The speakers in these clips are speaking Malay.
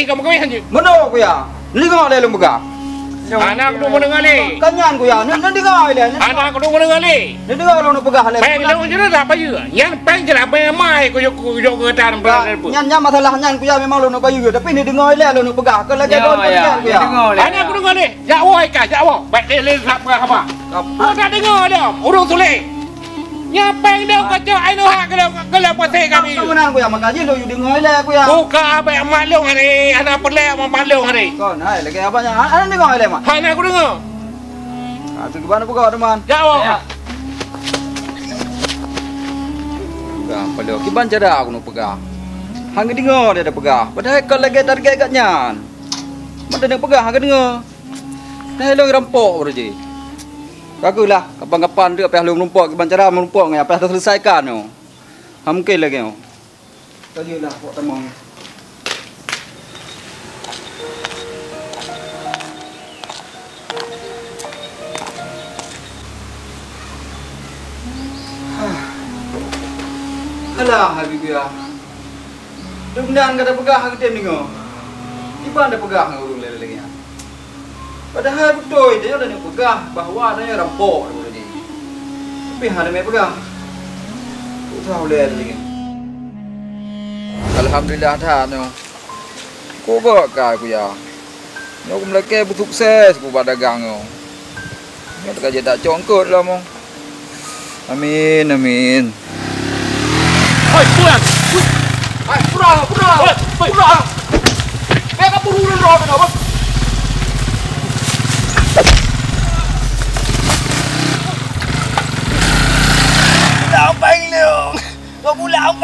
haji kamu kami haji. Meno kuya. Lingo le lumbaga. Anak lu mendengar le. Kanyan kuya. Nanti kau le. Anak lu mendengar le. Nanti kau lu nubegah le. Baik lu jelas apa juga. Yang paling jelas memang kuyo ketan beran pun. Nyan nyan masalah nyan kuya memang lu nubayu. Tapi ni dengar le lu nubegah. Kalau jadi kau kuya. Anak lu dengar le. Jauh ika jauh. Baik le tak apa. Kau tak dengar le. Urung sulit. Nyapeng dong kacau ayo hak kalau pasai kami. Kamu nang kuya makaji lu dengar le kuya. Buka apa yang malung hari anak perle mau malung hari. Kau naik lagi apa yang anak dengar le mah. Anak aku dengar. Aku gimana buka teman. Jawab. Bukan perlu kiban cara aku nak pegang. Hang dengar dia dah pegang. Padahal kalau lagi target katnya. Mana dia pegang hang dengar. Dah lu rampok berje. Kagulah kapan-kapan dia payah lu menumpuk kiban cara menumpuk ngai payah selesaikan tu. Ha mungkin lagi tu. Kajulah buat tamang. Alah habibia. Dungdan kada pegah hang tem dengar. Kiban dah pegah hang urung lagi. Padahal betul dia dah nak pegah bahawa dia rampok daripada dia. Tapi hang dia main pegah. Tak tahu leh lagi. Alhamdulillah dah tu. Ku gak aku ya. Aku melekeh bersukses ku berdagang tu. Dia tak kerja tak congkut lah mong. Amin amin. Hai pulang. Hai pulang pulang. Pulang. Bega buru dan roh dah bos. Pulang penglo. Aku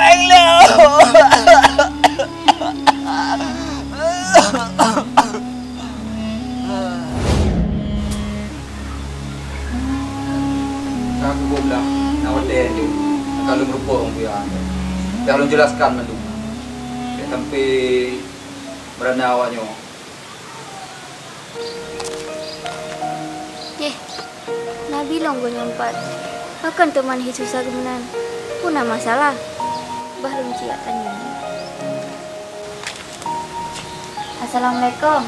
goblah nak hotel tu. Kalau berupa orang dia. Dah lu jelaskan dulu. Sampai beranawanya. Nabi longgo nyampat. Akan teman hidup susah kemenan. Puna masalah. Belum ciatan ini. Assalamualaikum.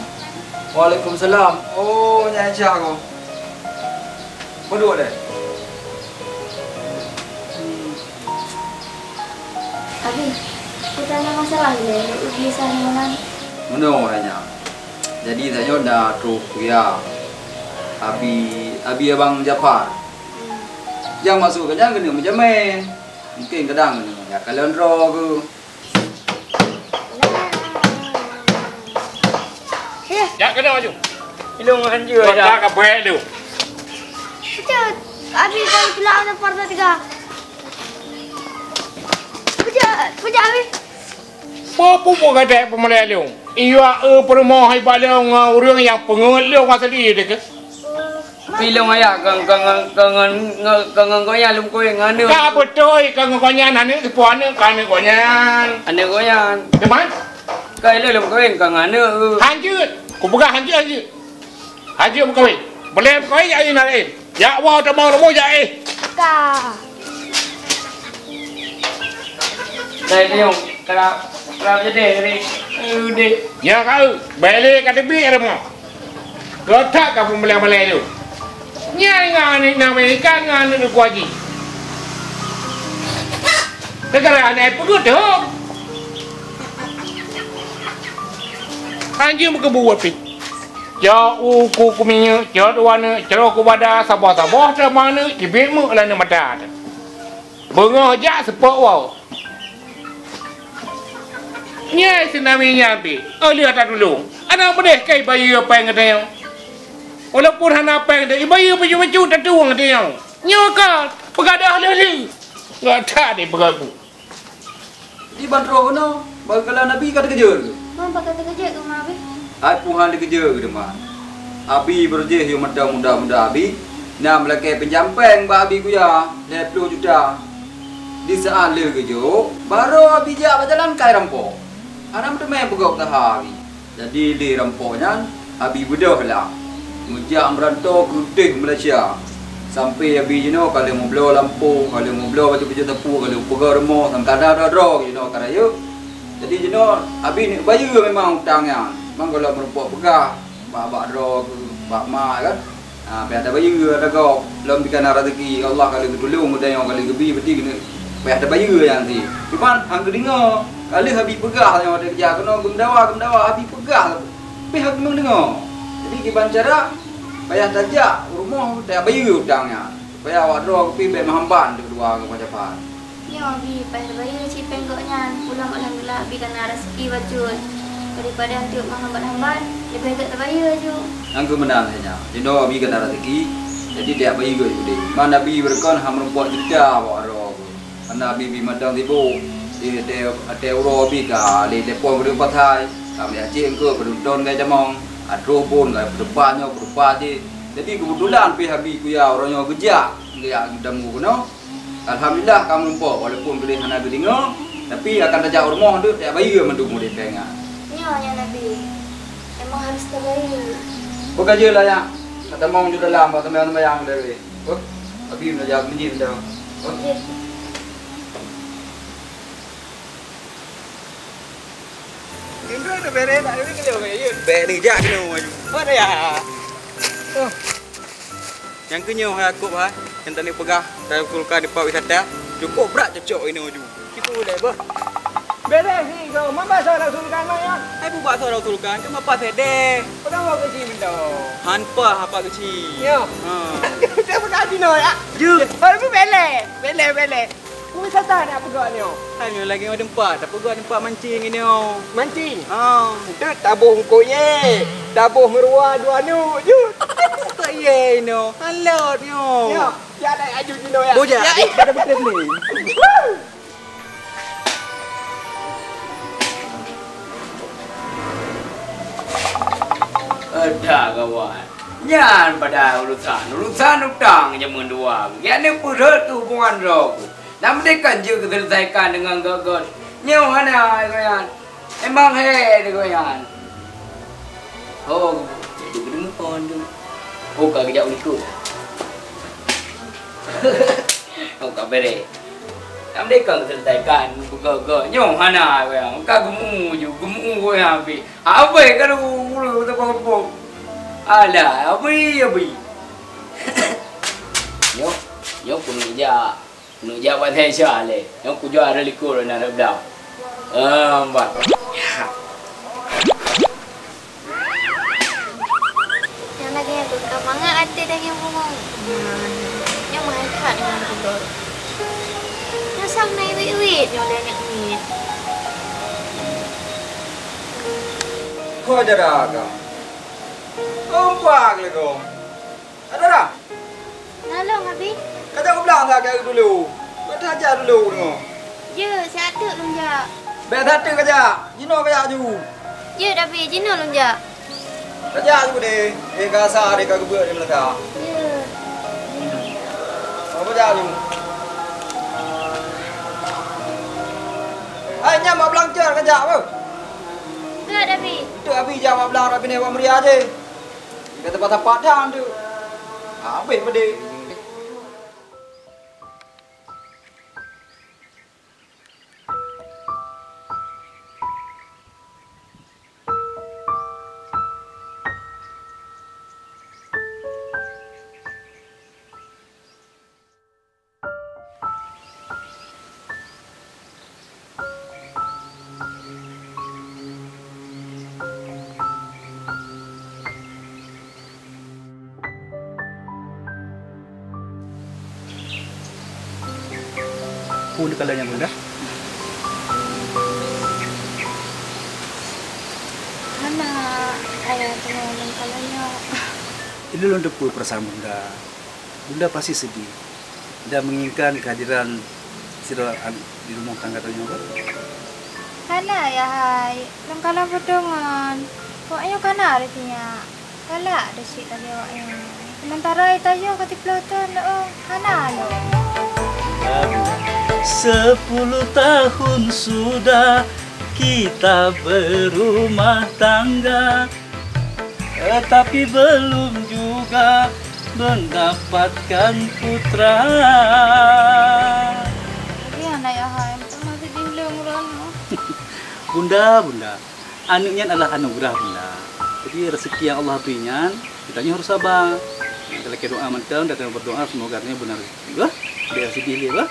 Waalaikumsalam. Oh, nyai Syah kau. Berdua deh. Abi, aku tanya masalah dia. Ugi sanungan. Menung nanya. Jadi saya dah teruk ya. Abi abang Jafar. Yang masuk kerja kena macam mana? Mungkin kadang ya kalau roh ke. Heh. Ya kena maju. Ilung hanjur dah. Tak apa tu. Kita habis kalau pulang nak parta tiga. Puja habis. Popo kada pemelai leung. Iya permo hai balung urang yang pengut leung pasal dia ke. Pilong ayah kang yang lum koy ngane. Ka betoi kang konyan ane sepuan kang konyan. Ane konyan. Deman? Kai lum koy kang ngane. Hanjut. Ku buka hanjut aja. Hanjut buka wei. Boleh koy ai na ai. Ya wa ta mau mo ya ai. Ka. Dai leong kala kala je deh ni. Ude. Ya kau. Balik kat tepi rumah. Letak kat pembelai-belai tu. Nyai ngani namai kan ngani nak kuaji. Negara anak perut dah. Anjing berkebuat pik. Jauh ku kuminya, jauh wana, jauh ku badah sabah-sabah dah mana kibik mu lana mata. Bengah jak sepok wau. Nyai senaminya pik. Oleh tak dulu. Anak pedih kai bayi apa yang kena. Walaupun hana peng dia bayi baju-baju tak tuang dia. Nyoka pegadah lali. Enggak tak dia berlaku. Di bandro kono, bagalah Nabi kata kerja ke? Mam pakai kerja ke mak abi? Ai puhan dia kerja ke demak. Abi berjeh yo muda-muda abi. Nah melakai penjampeng ba abi ku ya, 20 juta. Di saat le kerja, baru abi jak berjalan kai rampok. Anak temai pegok tahar abi. Jadi di rampoknya abi budah lah. Mujak merantau kruting Malaysia. Sampai habis je no, kalau mau belah lampu, kalau mau belah baju-baju tepu, kalau pegang rumah, kadang-kadang ada orang je no, kadang-kadang Jadi jenon abi ni baju memang utangnya. Memang kalau merupok pegah, bak drog, bak mak kan. Ah payah ada baju ada kau. Belum dikena rezeki Allah kali kedulung mudah yang kali gebi berarti kena payah ada baju yang nanti. Cuman hang dengar kali abi pegah yang ada kerja kena gendawa abi pegah. Pihak memang dengar. Jadi di bancara payah tajak rumah tak baju utangnya. Payah awak drog pi be mahamban kedua ke Jafar. Yo bi payah bayar si penggoknya pulang alhamdulillah bi kena rezeki wajul daripada untuk menghambat-hambat lebih baik tak bayar je angku menang saja jino bi kena rezeki jadi dia bayar goi gede man nabi berkon ham rumput kita awak ro man nabi bi madang tibu di euro bi ka le telefon berumpat hai kami acik angku berdon gai jamong atro pun gai depannya berupa di jadi kebetulan pi habi ku ya orangnya gejak dia dam guna alhamdulillah kamu nampak walaupun boleh hana gedingo tapi akan tajak rumah tu tak bayu mendung boleh pengang. Ya ya nabi. Memang harus terbayu. Bukan je lah ya. Kata mong juga dalam apa teman bayang dari. Oh. Abi nak jaga menjin dah. Oh. Indro tu bere tak ada kena bayun. Bere jak kena maju. Oh ya. Oh. Yang kenyo aku ha. Yang tadi pegah saya kulkan di Pak Wisata cukup berat cocok ini maju. Kita boleh apa? Beres ni kau. Mama saya sulkan ya. Hai buat saya sulkan. Cuma apa sedeh. Padang awak kecil benda. Hanpa apa kecil. Ya. Ha. Kita budak Cina ya. Ju. Baru beles. Beles. Ku wisata nak pegah ni. Hai lagi ada tempat. Tak pegah tempat mancing ini. Mancing. Ha. Itu tabuh koye. Tabuh merua dua nu. Ju. Ye no. Hello no. Ya, ya ada aju Cino ya. Boja. Ada betul ni. Ada kawan. Nyan pada urusan utang jamun dua. Ya ni perut tu hubungan roh. Nama dia kerja keselesaikan dengan gagal. Nyo ana kawan. Emang he kawan. Oh, jadi gedung pon tu. Buka kejap ikut. Kau tak beri. Nam dekang selesaikan buka-buka. Nyong hana we. Muka gemu ju, gemu we ambil. Abai kalau ulu tu kampung. Alah, abai. Yo kunuja buat hai syale. Yo kujo ada likur nak dah. Ambat. Mangat hati dengan bunga. Yang mengangkat dengan bunga. Yang sang naik wit-wit. Yang dah nak wit. Kau ada dah kau? Ompak lah kau. Ada dah? Nolong habis. Kata aku bilang tak kau dulu. Kau dah ajar dulu tengok. Ya, saya ada lunjak. Biar tak ada kejap. Jino kejap je. Ya, tapi Jino lunjak. Kerja aku deh, kasa deh kau buat di belakang. Ya. Apa jadi? Hanya mau belanja kerja apa? Tidak tapi. Itu abi jam mau belanja tapi ni awam ria je. Kita tempat-tempat dah tu. Apa yang berdeh? Kalau yang mudah. Mana ayah teman kalanya. Ini untuk pul perasaan bunda. Bunda pasti sedih dan menginginkan kehadiran silakan di rumah tangga tanya. Kana ya hai, nang kala potongan. Kok ayo kana artinya. Kala ada sik tadi awaknya. Sementara itu yo katiploton oh kana lo. 10 tahun sudah kita berumah tangga, tapi belum juga mendapatkan putra. Iya, nak ya, hai, masih di belum Bunda. Anunya adalah anugerah Bunda. Jadi rezeki yang Allah berikan, kitanya harus sabar. Kalau kita doa mental, datang berdoa semoga katanya benar. Wah, dia sedih lah.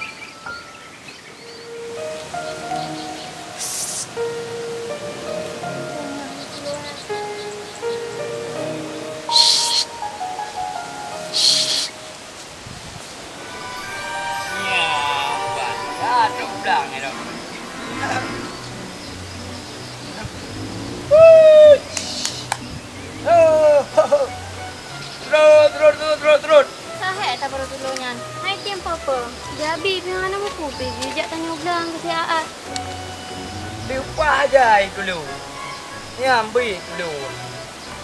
Jabi dengan nama kupi, jejak tanya udang ke siaat. Lupa aja itu lu. Nyambi itu lu.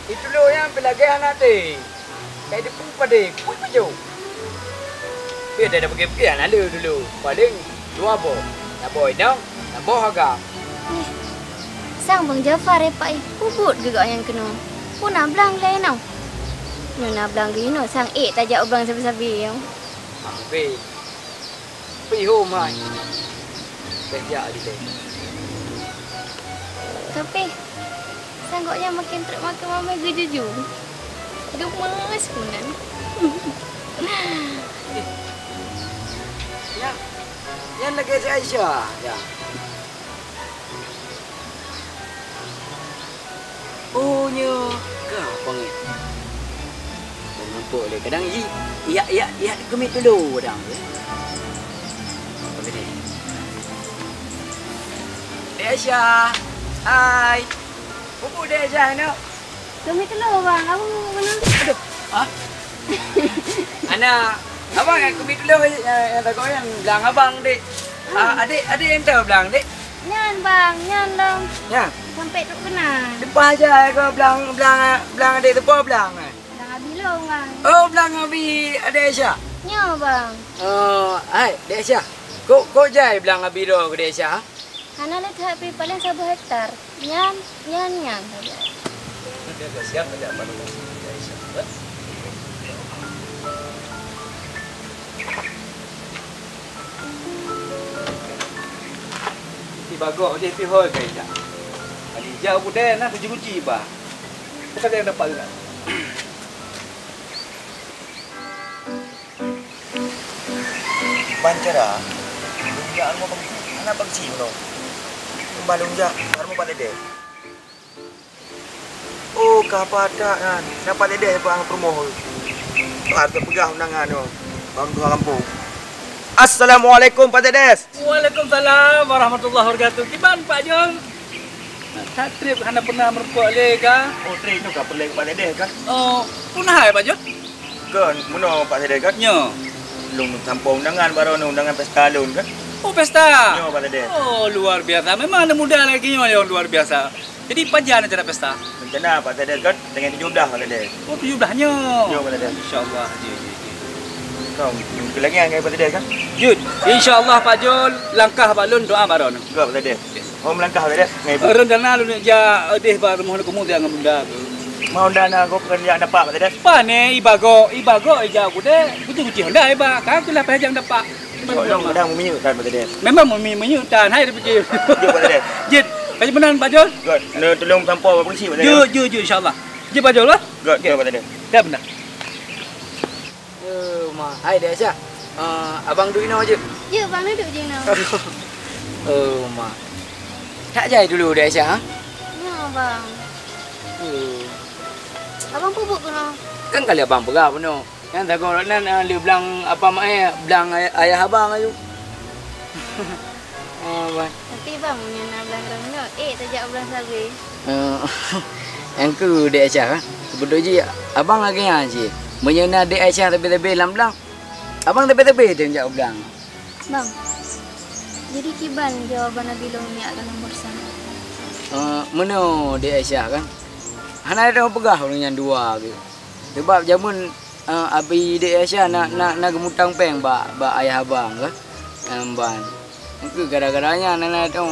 Itu lu yang pelagi anak deh. Kayak depan pada kuih baju. Biar dia dah pergi-pergi anak lu dulu. Paling dua boh. Nak boh dong, nak boh agak. Sang Bang Jafar repai kubut juga yang kena. Puna belang lain tau. Nuna belang gini sang tajak obang sabi-sabi yang. Ambil. Piho mai. Kerja di sini. Tapi sanggoknya makin truk makin mama gejuju. Duk mas punan. Ya. Yang lagi si Aisyah. Ya. Oh nya gampang ni. Nampak dia kadang iya gemit dulu kadang. Aisyah, hai. Bubu dia Aisyah nak. Kami telur bang, abang mana? Aduh, ah? Anak, abang kan kami telur yang tak kau yang belang abang dek. Adik yang tahu belang dek. Nyan bang, nyan dong. Nyan. Sampai tu kena. Depan aja kau belang adik depan belang. Belang abi lo bang. Oh belang abi adik Aisyah. Nyan bang. Oh, hai, dek Aisyah. Kau jai belang abi lo ke dek Aisyah? Karena lihat api paling 1 hektar, nyan. Dia dah siap dah baru. Si bagok dia pihoi kaita. Tadi jauh budaya nak puji-puji bah. Kita yang dapat juga. Bancara, jangan mau anak bangsi belum. Balung jak, kamu pada deh. Oh, kapadaan, dapat deh bang permohon. Harga pegah undangan tu, bang dua kampung. Assalamualaikum Pak Tedes. Waalaikumsalam warahmatullahi wabarakatuh. Kiban Pak Jong. Nak trip anda pernah merkuat leka? Oh, trip tu kah perlu Pak Tedes kah? Oh, punah Pak Jong. Kan, mana Pak Tedes kah? Nyo. Belum kampung undangan baru undangan pesta lun kah? Oh pesta. Yo, oh luar biasa. Memang ada muda lagi yang luar biasa. Jadi panjang acara pesta. Rencana Pak Tedes kan dengan 17 Pak Tedes. Oh 17-nya. Yo Pak Tedes. Insya-Allah. Kau jumpa lagi dengan Pak Tedes kan? Jun. Insya-Allah Pak Jun langkah balun doa baron. Juga Pak Tedes. Oh melangkah Pak Tedes. Rencana lu ja deh baru mohon kamu dia dengan bunda tu. Mau dana kau kerja dapat Pak Tedes. Pane ibago ja gudeh. Kuci-kuci hendak iba. Kau tu lah pajang dapat. Tolong kadang menyutan Pak Tedes. Memang menyutan. Hai dia pergi. Jom Pak Tedes. Jin. Pak Jun Pak Jun. Good. Tolong sampau Pak Polisi Pak Tedes. Jom insya-Allah. Jin Pak Jun lah. Good. Jom Pak Tedes. Dah benar. Ma. Hai dia Aisyah. Abang duduk ino je. Ya, abang duduk je ino. Ma. Tak jai dulu dia Aisyah. Ya, abang. Abang pupuk puno. Kan kali abang perak puno. Yang tak kau nak dia belang apa mak ayah, belang ayah abang ayu. Abang. Tapi bang punya nak belang rendah. Tajak belang sabi. Yang ke dek Aisyah kan. Sebetulnya je abang lagi yang je. Menyena dek Aisyah tepi-tepi dalam belang. Abang tepi-tepi dia menjak belang. Bang. Jadi kiban jawapan Nabi Long ni akan nombor sana. Meno dek Aisyah kan. Hana ada pegah orangnya dua ke. Sebab jamun abi dek Aisyah nak gemutang peng bak ayah abang ke amban ke gara-garanya nana tu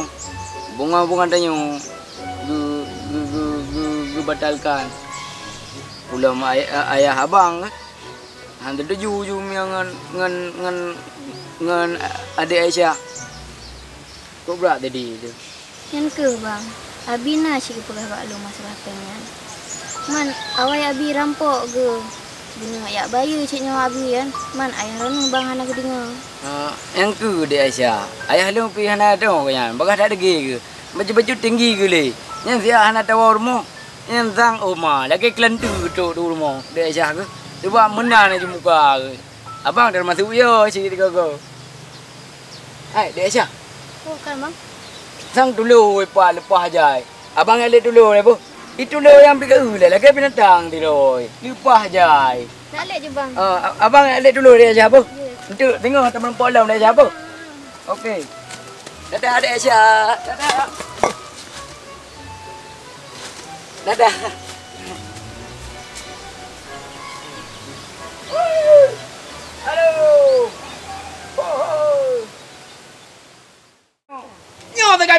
bunga-bunga tanya gu batalkan ulama ayah abang ke hang terju ju ngan adik Aisyah kok berat tadi tu Yan ke bang, abi na asyik pegah bak lu masalah pengen. Man, awai abi rampok ke. Dengar yak bayu ciknya abi kan. Man, ayah renung bang anak ke dengar. Yang ke dia Aisyah. Ayah lu pihak anak dong kan. Bagah tak degi ke. Baju-baju tinggi ke le. Yang dia anak tawa rumah. Yang sang oma lagi kelentu tu rumah dia Aisyah ke. Dia buat menang je muka ke. Abang dah masuk yo sikit kau. Hai, dia Aisyah. Bukan bang. Sang dulu lepas aja. Abang eleh dulu lepo. Itu lo yang pergi ke lagi binatang dia loi. Lepas aja. Nak eleh je bang. Abang eleh dulu dia Aisyah apa? Untuk tengok teman polam dia Aisyah apa. Okey. Dadah dia Aisyah. Dadah. Dadah.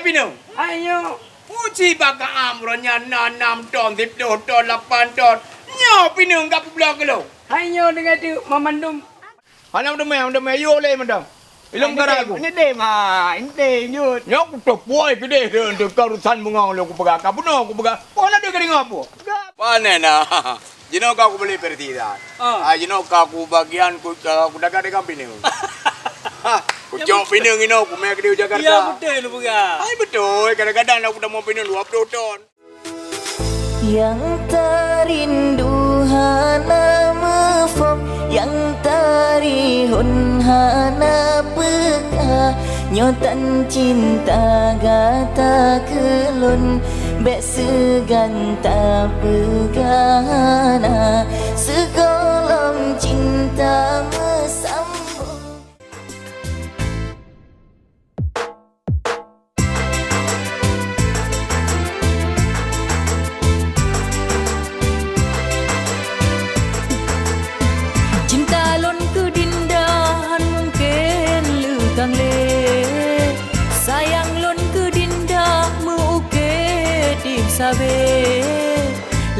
Pino. Ayo. Uci baka amronya 6 ton, 10 ton, 8 ton. Nyo pino enggak pulang ke lo. Ayo dengan tu memandum. Ana udah me yo le mandam. Ilung karaku. Ini deh mah, ini deh nyut. Nyok topoi gede de karusan bungong lo ku pegak. Kapuno ku pegak. Pona de kering apo? Panena. Jino ka ku beli pertida. Ah jino ka ku bagian ku dagang pino. Ucok pinang ini aku main ke Jakarta. Ya betul lu bukan. Hai betul, kadang-kadang aku dah mau pinang 20 ton. Yang terindu hana mefok, yang tarihun hana peka, nyotan cinta gata kelun, bek seganta pegana, segolong cinta mesam.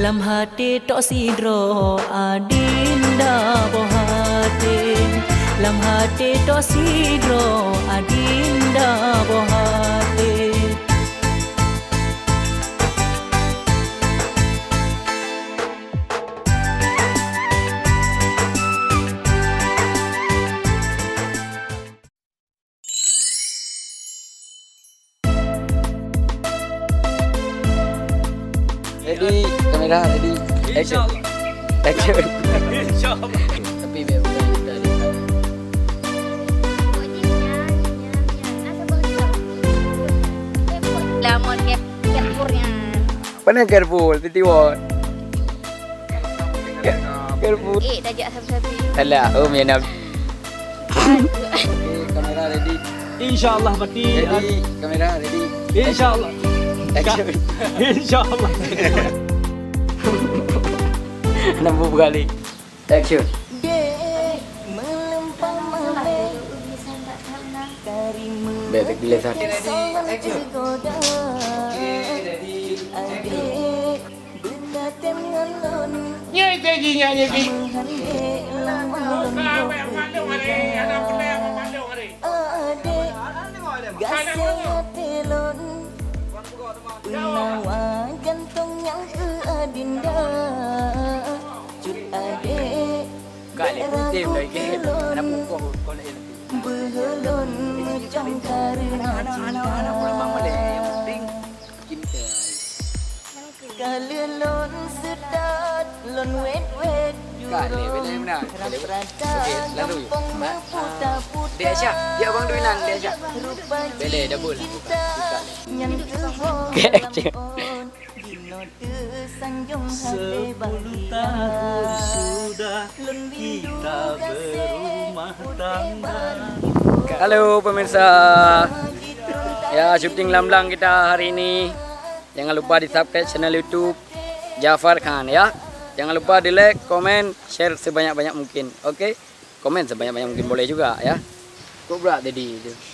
Lam hati tok sidro adinda bohati, lam hati tok sidro adinda bohati. Ready, kamera ready, action, action. Tapi memang kita lihat. Lamon kerpurnya. Pernah kerpur, titiwon. Kerpur. Dajak sapi. Alah, yang nak. Kamera ready. Insyaallah mati. Ready, kamera ready. Insyaallah. InsyaAllah. Enam puluh kali. Action. Betul gila tadi. Action. Nyai kaji nyai kaji. Nawa gantung yang ke adinda cut adek galak tim lagi anak pokok kolej belon macam karena anak-anak pulang balik yang penting cinta galelon sedat lon wet galak bila mana lalu dia Aisyah dia abang Duinan dia Aisyah bele double Sepuluh tahun sudah kita berumah tangga. Halo pemirsa. Ya, syuting lamblang kita hari ini. Jangan lupa di subscribe channel YouTube Jafar Khan ya. Jangan lupa di like, komen, share sebanyak-banyak mungkin. Oke? Komen sebanyak-banyak mungkin boleh juga ya. Kok berat tadi itu?